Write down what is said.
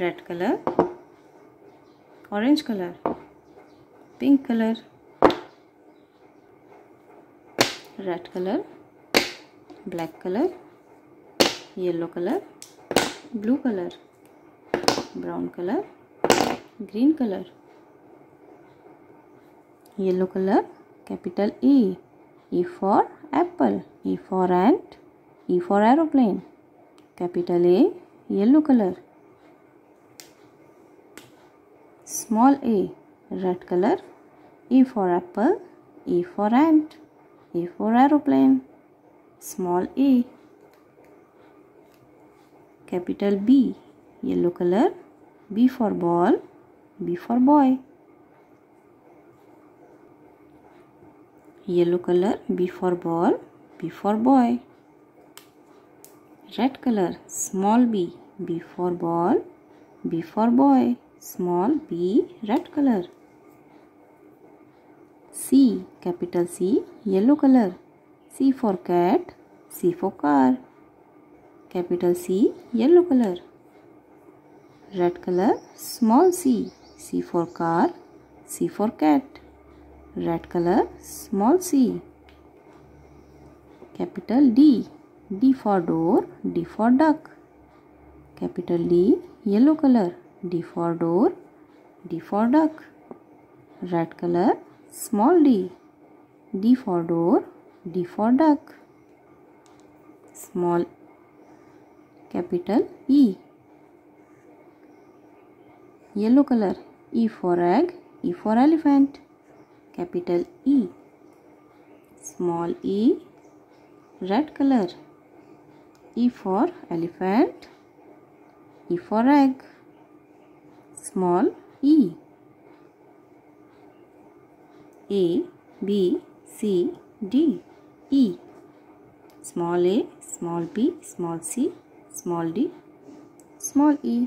red color, orange color, pink color, red color, black color, yellow color, blue color, brown color, green color, yellow color, capital E, E for apple, E for ant, E for aeroplane, capital A, yellow color, small a, red color, E for apple, E for ant, E for aeroplane, small a, capital B, yellow color, B for ball, B for boy, yellow color, B for ball, B for boy, red color, small b, B for ball, B for boy, small b, red color, C, capital C, yellow color, C for cat, C for car, capital C, yellow color, red color, small c, C for car, C for cat, red color, small c, capital D, D for door, D for duck, capital D, yellow color, D for door, D for duck, red color, small d, D for door, D for duck, small capital E, yellow color, E for egg, E for elephant, capital E, small e, red color, E for elephant, E for egg, small e, A, B, C, D, E, small a, small b, small c, small d, small e.